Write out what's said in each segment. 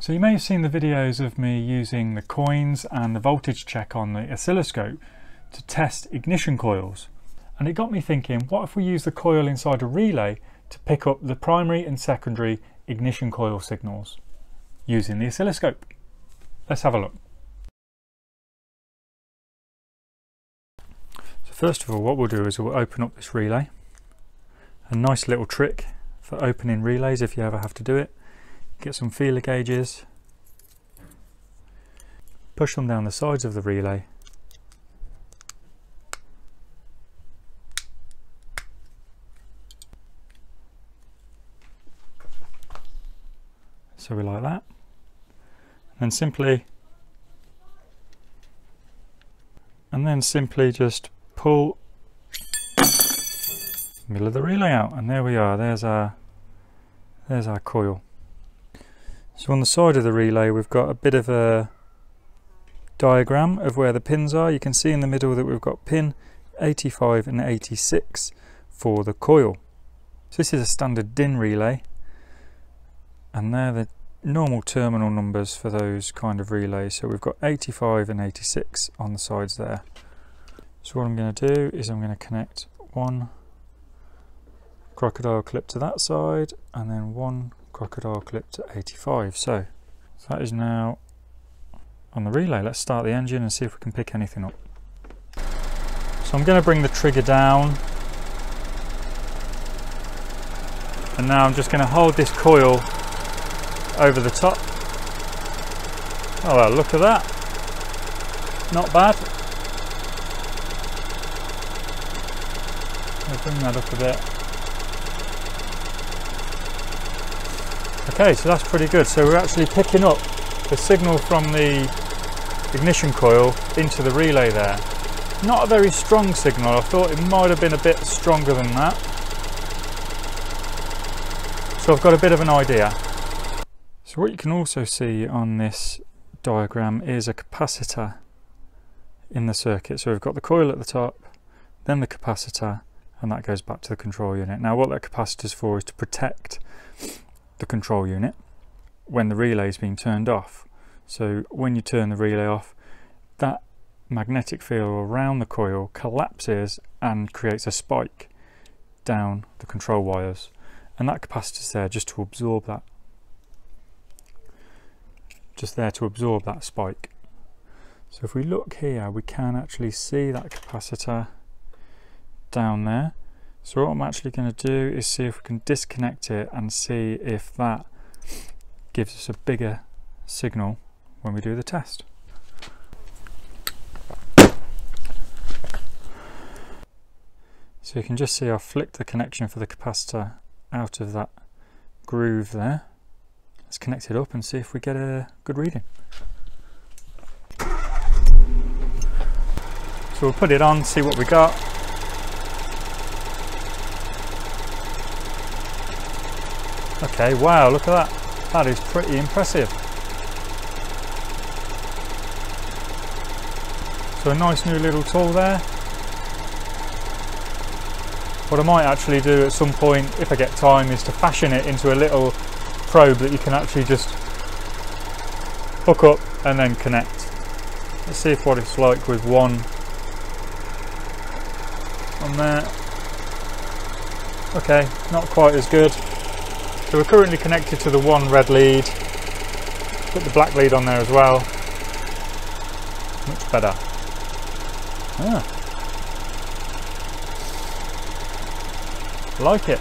So you may have seen the videos of me using the coins and the voltage check on the oscilloscope to test ignition coils. And it got me thinking, what if we use the coil inside a relay to pick up the primary and secondary ignition coil signals using the oscilloscope? Let's have a look. So first of all, what we'll do is we'll open up this relay. A nice little trick for opening relays if you ever have to do it. Get some feeler gauges, push them down the sides of the relay, so we like that, and simply just pull the middle of the relay out, and there we are, there's our coil. So on the side of the relay we've got a bit of a diagram of where the pins are. You can see in the middle that we've got pin 85 and 86 for the coil. So this is a standard DIN relay, and they're the normal terminal numbers for those kind of relays. So we've got 85 and 86 on the sides there. So what I'm going to do is I'm going to connect one crocodile clip to that side and then one crocodile clip to 85. So that is now on the relay. Let's start the engine and see if we can pick anything up. So I'm going to bring the trigger down, and now I'm just going to hold this coil over the top. Oh well, look at that, not bad. I'll bring that up a bit. Okay, so that's pretty good. So we're actually picking up the signal from the ignition coil into the relay there. Not a very strong signal. I thought it might have been a bit stronger than that. So I've got a bit of an idea. So what you can also see on this diagram is a capacitor in the circuit. So we've got the coil at the top, then the capacitor, and that goes back to the control unit. Now what that capacitor is for is to protect the control unit when the relay is being turned off. So when you turn the relay off, that magnetic field around the coil collapses and creates a spike down the control wires, and that capacitor is there just to absorb that, just there to absorb that spike. So if we look here, we can actually see that capacitor down there. So what I'm actually going to do is see if we can disconnect it and see if that gives us a bigger signal when we do the test. So you can just see I've flicked the connection for the capacitor out of that groove there. Let's connect it up and see if we get a good reading. So we'll put it on, see what we got. Okay, wow, look at that. That is pretty impressive. So a nice new little tool there. What I might actually do at some point, if I get time, is to fashion it into a little probe that you can actually just hook up and then connect. Let's see what it's like with one on there. Okay, not quite as good. So we're currently connected to the one red lead. Put the black lead on there as well. Much better. Ah. Like it.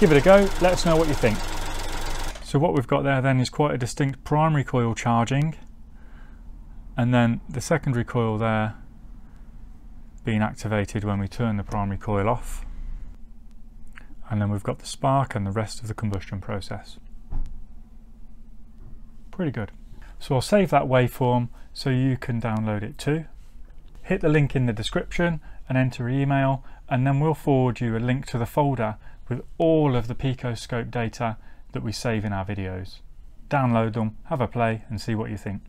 Give it a go. Let us know what you think. So what we've got there then is quite a distinct primary coil charging, and then the secondary coil there being activated when we turn the primary coil off. And then we've got the spark and the rest of the combustion process. Pretty good. So I'll save that waveform so you can download it too. Hit the link in the description and enter your email, and then we'll forward you a link to the folder with all of the PicoScope data that we save in our videos. Download them, have a play and see what you think.